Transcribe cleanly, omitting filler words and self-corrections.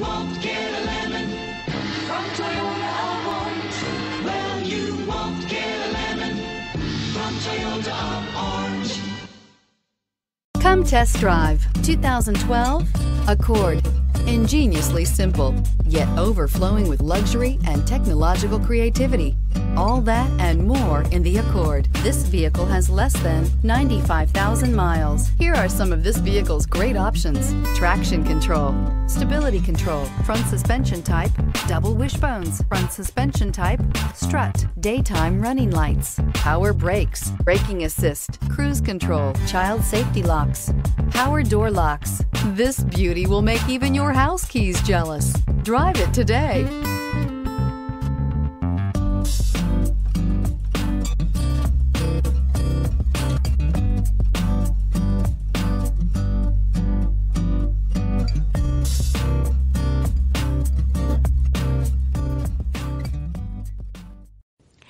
won't get a lemon from Toyota of Orange. Well, you won't get a lemon from Toyota of Orange. Come test drive 2012 Accord. Ingeniously simple, yet overflowing with luxury and technological creativity. All that and more in the Accord. This vehicle has less than 95,000 miles. Here are some of this vehicle's great options: traction control, stability control, front suspension type, double wishbones, front suspension type, strut, daytime running lights, power brakes, braking assist, cruise control, child safety locks, power door locks. This beauty will make even your house keys jealous. Drive it today.